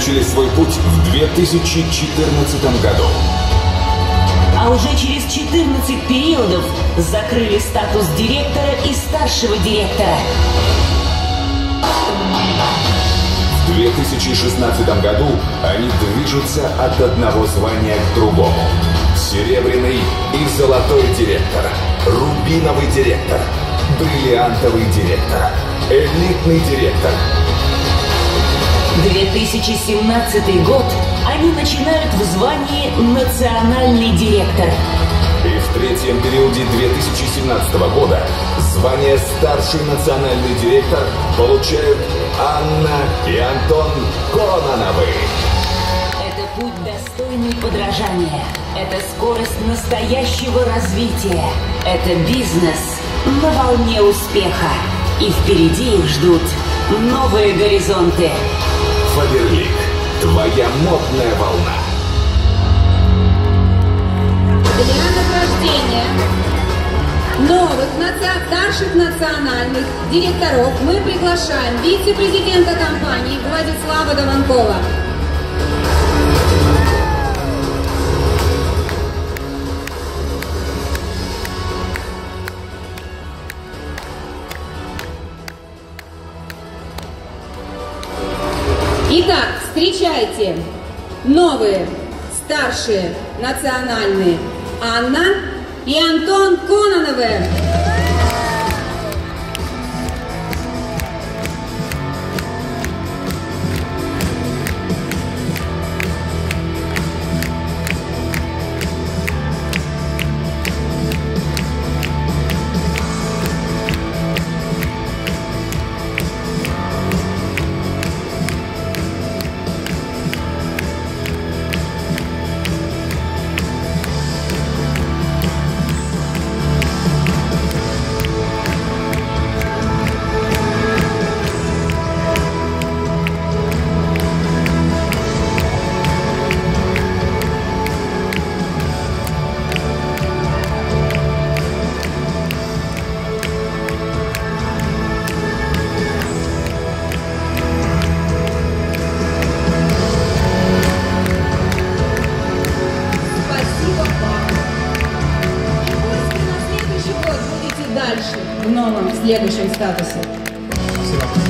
начали свой путь в 2014 году. А уже через 14 периодов закрыли статус директора и старшего директора. В 2016 году они движутся от одного звания к другому. Серебряный и золотой директор, рубиновый директор, бриллиантовый директор, элитный директор. 2017 год они начинают в звании национальный директор. И в третьем периоде 2017 года звание старший национальный директор получают Анна и Антон Кононовы. Это путь, достойный подражания. Это скорость настоящего развития. Это бизнес на волне успеха. И впереди их ждут новые горизонты. Фаберлик. Твоя модная волна. Для награждения новых старших национальных директоров мы приглашаем вице-президента компании Владислава Даванкова. Итак, встречайте, новые, старшие, национальные Анна и Антон Кононовы. В следующем статусе. Спасибо.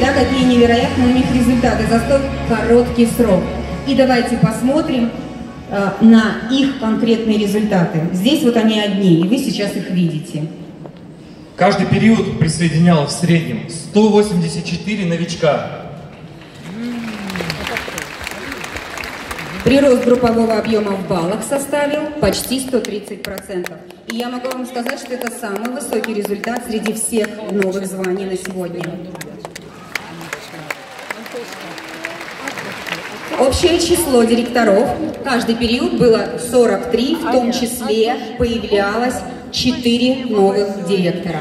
Да, какие невероятные у них результаты за столь короткий срок. И давайте посмотрим на их конкретные результаты. Здесь вот они одни, и вы сейчас их видите. Каждый период присоединял в среднем 184 новичка. Прирост группового объема в баллах составил почти 130%. И я могу вам сказать, что это самый высокий результат среди всех новых званий на сегодня. Общее число директоров каждый период было 43, в том числе появлялось 4 новых директора.